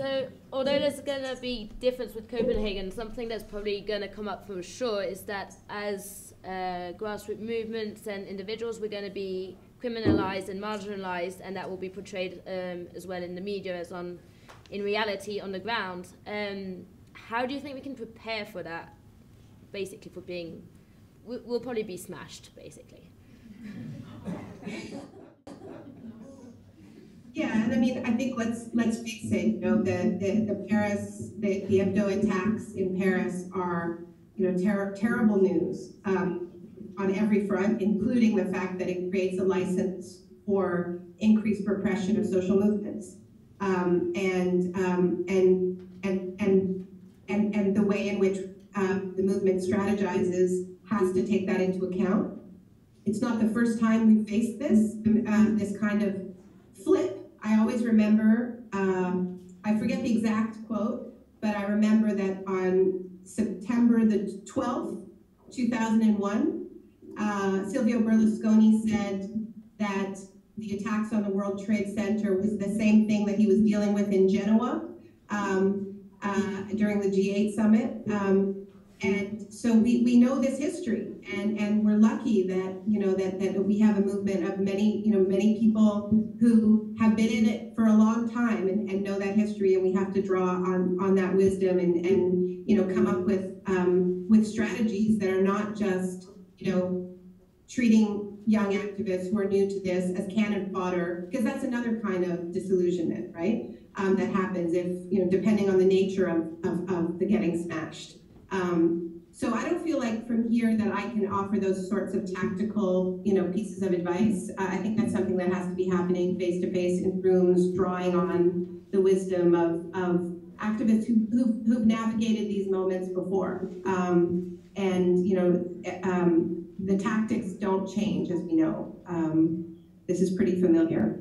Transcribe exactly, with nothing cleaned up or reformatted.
So although there's going to be difference with Copenhagen, something that's probably going to come up for sure is that as uh, grassroots movements and individuals, we're going to be criminalized and marginalized, and that will be portrayed um, as well in the media as on in reality on the ground. Um, how do you think we can prepare for that, basically for being, we'll, we'll probably be smashed, basically? Yeah, and I mean, I think let's let's face it. You know, the the, the Paris, the, the Hebdo attacks in Paris are, you know, ter terrible news um, on every front, including the fact that it creates a license for increased repression of social movements, um, and, um, and and and and and the way in which um, the movement strategizes has to take that into account. It's not the first time we faced this um, this kind of flip. I always remember, um, I forget the exact quote, but I remember that on September the twelfth, two thousand one, uh, Silvio Berlusconi said that the attacks on the World Trade Center was the same thing that he was dealing with in Genoa um, uh, during the G eight summit. Um, and so we, we know this history, and, and we're lucky that, you know, that, that we have a movement of many, you know, many people who have been in it for a long time and, and know that history, and we have to draw on, on that wisdom and, and, you know, come up with, um, with strategies that are not just, you know, treating young activists who are new to this as cannon fodder, because that's another kind of disillusionment, right, um, that happens if, you know, depending on the nature of, of, of the getting smashed. Um, so I don't feel like from here that I can offer those sorts of tactical, you know, pieces of advice. Uh, I think that's something that has to be happening face to face in rooms, drawing on the wisdom of, of activists who, who, who've navigated these moments before. Um, and, you know, um, the tactics don't change, as we know. Um, this is pretty familiar.